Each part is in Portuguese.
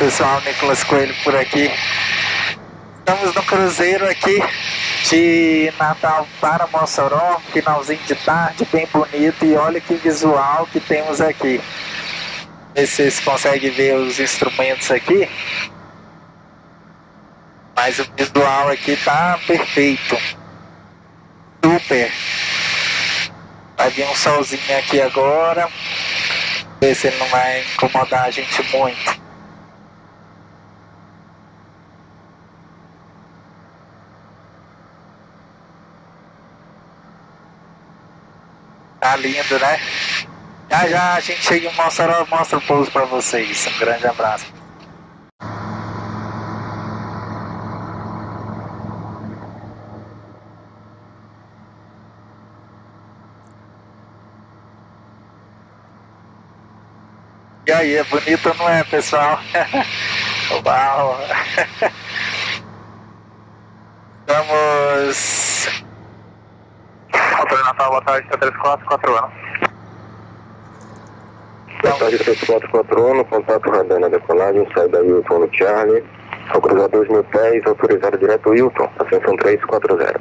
pessoal, Nikolas Coelho por aqui. Estamos no cruzeiro aqui de Natal para Mossoró, finalzinho de tarde, bem bonito, e olha que visual que temos aqui. Ver se vocês conseguem ver os instrumentos aqui. Mas o visual aqui tá perfeito. Super. Vai vir um solzinho aqui agora. Ver se ele não vai incomodar a gente muito. Tá lindo, né? Já já a gente chega em Mossoró, mostra o pouso pra vocês. Um grande abraço. E aí, é bonito, não é, pessoal? Uau! Vamos... Doutor Natal, boa tarde, 344 anos. Boa tarde, 344 anos, contato radar na decolagem, saída Wilton no Charlie, ao cruzar 2.000 pés, autorizado direto Wilton, ascensão 340.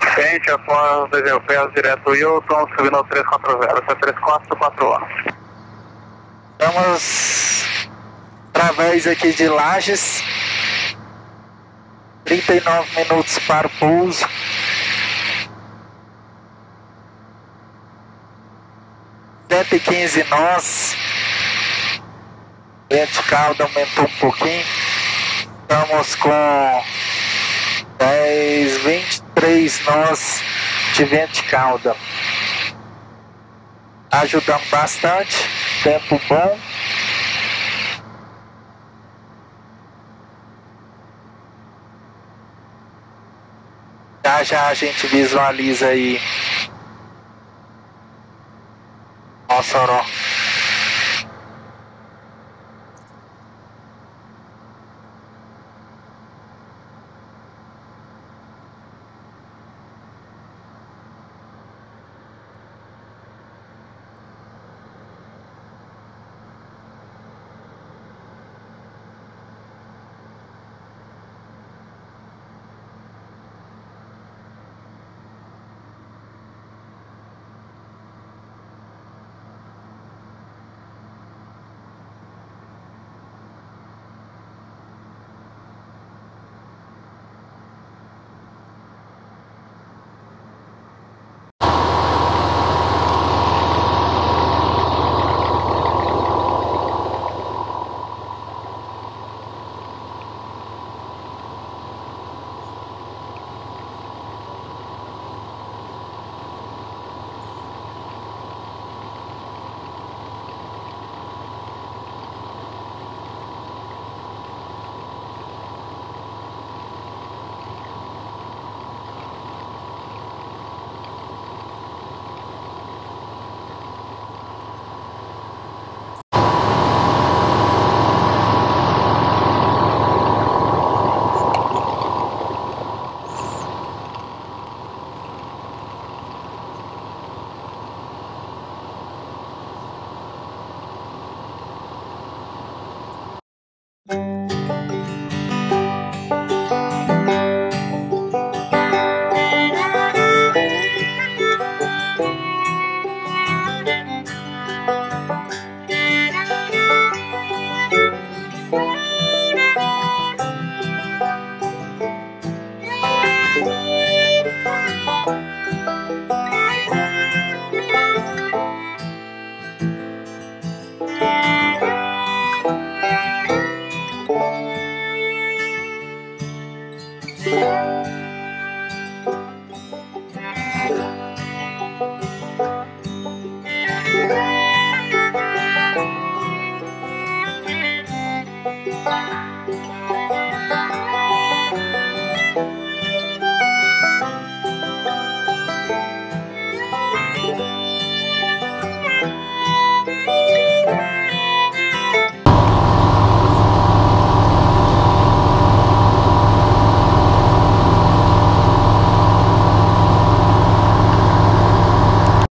Frente, após 2.000 pés, direto Wilton, subindo ao 340, 344 anos. Estamos através aqui de Lages, 39 minutos para o pouso. E 15 nós, vento de caldo aumentou um pouquinho, estamos com 10, 23 nós de vento de calda, ajudando bastante, tempo bom. Já já a gente visualiza aí Mossoró.